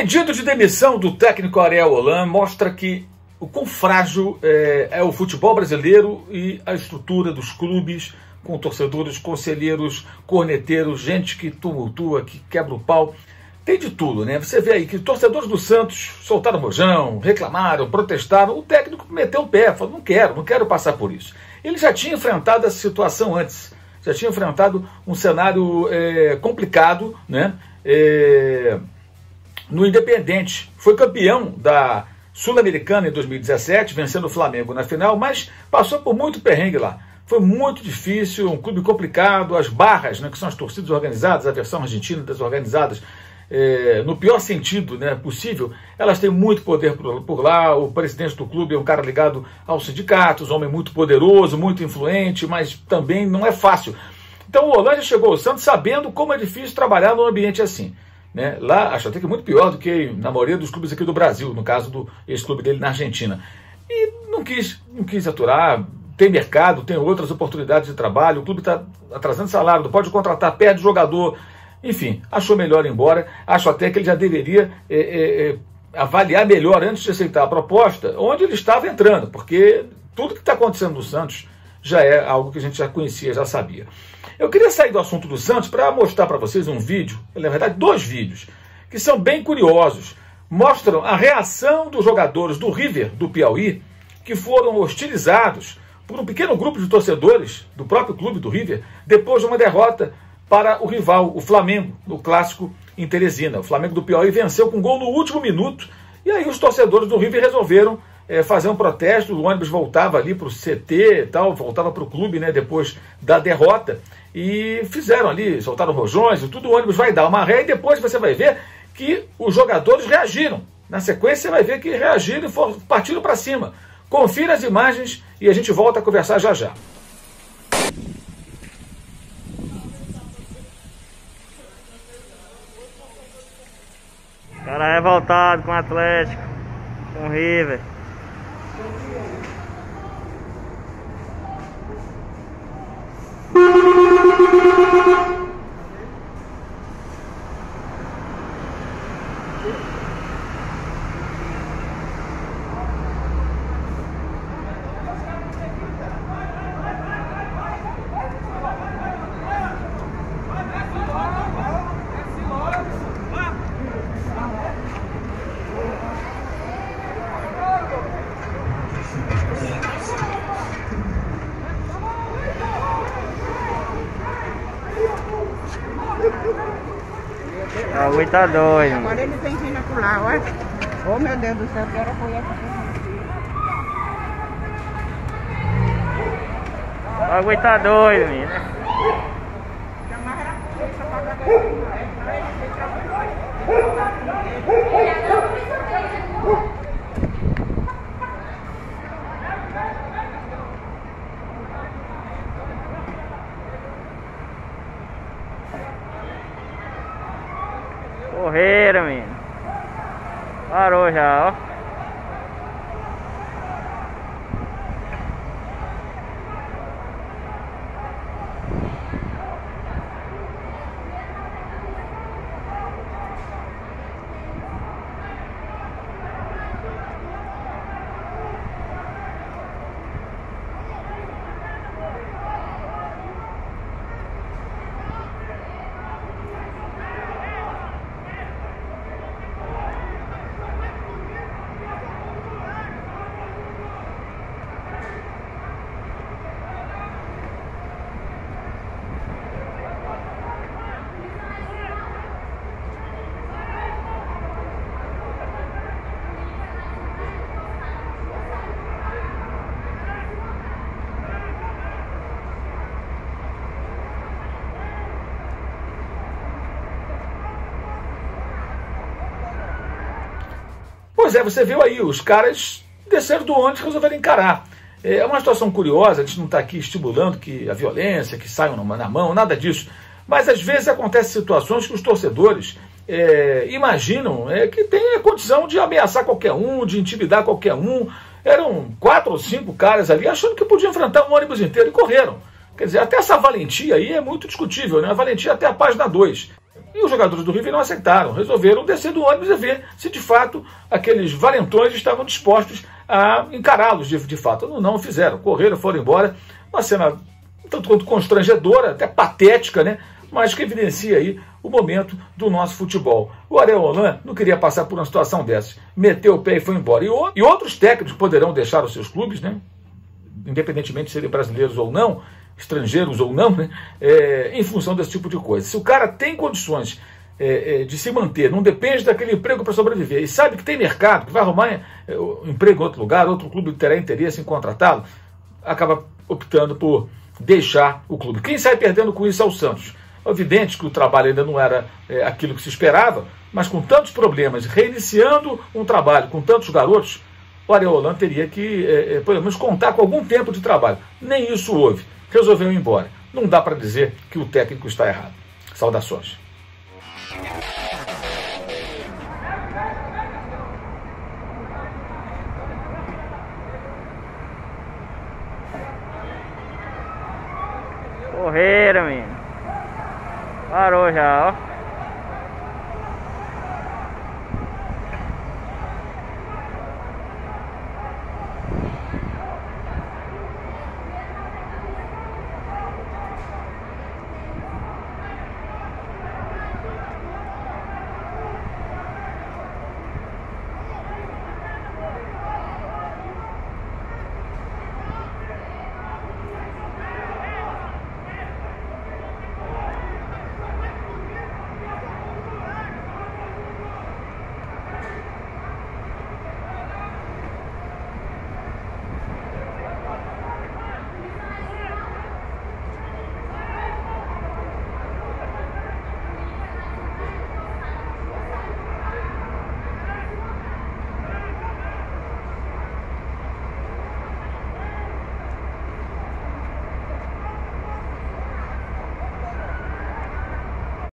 pedido de demissão do técnico Ariel Holan mostra que o quão frágil é o futebol brasileiro e a estrutura dos clubes, com torcedores, conselheiros, corneteiros, gente que tumultua, que quebra o pau. Tem de tudo, né? Você vê aí que torcedores do Santos soltaram rojão, reclamaram, protestaram. O técnico meteu o pé, falou, não quero passar por isso. Ele já tinha enfrentado essa situação antes, já tinha enfrentado um cenário complicado, né? No Independente. Foi campeão da Sul-Americana em 2017, vencendo o Flamengo na final, mas passou por muito perrengue lá. Foi muito difícil, um clube complicado, as barras, né, que são as torcidas organizadas, a versão argentina das organizadas, no pior sentido, né, possível, elas têm muito poder por lá. O presidente do clube é um cara ligado aos sindicatos, um homem muito poderoso, muito influente, mas também não é fácil. Então o Holan chegou ao Santos sabendo como é difícil trabalhar num ambiente assim, né? Lá acho até que é muito pior do que na maioria dos clubes aqui do Brasil, no caso do ex-clube dele na Argentina. E não quis aturar. Tem mercado, tem outras oportunidades de trabalho, o clube está atrasando salário, não pode contratar, perde jogador, enfim, achou melhor ir embora. Acho até que ele já deveria avaliar melhor antes de aceitar a proposta, onde ele estava entrando, porque tudo que está acontecendo no Santos já é algo que a gente já conhecia, já sabia. Eu queria sair do assunto do Santos para mostrar para vocês um vídeo, na verdade dois vídeos, que são bem curiosos, mostram a reação dos jogadores do River, do Piauí, que foram hostilizados por um pequeno grupo de torcedores do próprio clube do River, depois de uma derrota para o rival, o Flamengo, no clássico em Teresina. O Flamengo do Piauí venceu com gol no último minuto, e aí os torcedores do River resolveram fazer um protesto. O ônibus voltava ali para o CT e tal, voltava para o clube, né, depois da derrota, e fizeram ali, soltaram rojões e tudo. O ônibus vai dar uma ré e depois você vai ver que os jogadores reagiram. Na sequência você vai ver que reagiram e foram, partiram para cima. Confira as imagens e a gente volta a conversar já já. O cara é revoltado com o Atlético, com o River. Tá doido. Agora ele tem que ir pular, olha. Oh, meu Deus do céu, quero apoiar. O bagulho tá doido, menino. Correram, menino. Parou já, ó. Pois é, você viu aí, os caras desceram do ônibus e resolveram encarar. É uma situação curiosa, a gente não está aqui estimulando que a violência, que saiam na mão, nada disso. Mas às vezes acontecem situações que os torcedores imaginam que tem a condição de ameaçar qualquer um, de intimidar qualquer um. Eram 4 ou 5 caras ali achando que podiam enfrentar um ônibus inteiro e correram. Quer dizer, até essa valentia aí é muito discutível, né? A valentia até a página 2. E os jogadores do River não aceitaram, resolveram descer do ônibus e ver se de fato aqueles valentões estavam dispostos a encará-los de fato. Não fizeram, correram, foram embora. Uma cena tanto quanto constrangedora, até patética, né? Mas que evidencia aí o momento do nosso futebol. O Ariel Holan não queria passar por uma situação dessa. Meteu o pé e foi embora. E outros técnicos poderão deixar os seus clubes, né? Independentemente de serem brasileiros ou não, estrangeiros ou não, né? Em função desse tipo de coisa. Se o cara tem condições de se manter, não depende daquele emprego para sobreviver, e sabe que tem mercado, que vai arrumar emprego em outro lugar, outro clube terá interesse em contratá-lo, acaba optando por deixar o clube. Quem sai perdendo com isso é o Santos. É evidente que o trabalho ainda não era aquilo que se esperava, mas com tantos problemas, reiniciando um trabalho com tantos garotos, o Ariel Holan teria que, pelo menos, contar com algum tempo de trabalho. Nem isso houve. Resolveu ir embora. Não dá para dizer que o técnico está errado. Saudações. Correram, menino. Parou já, ó.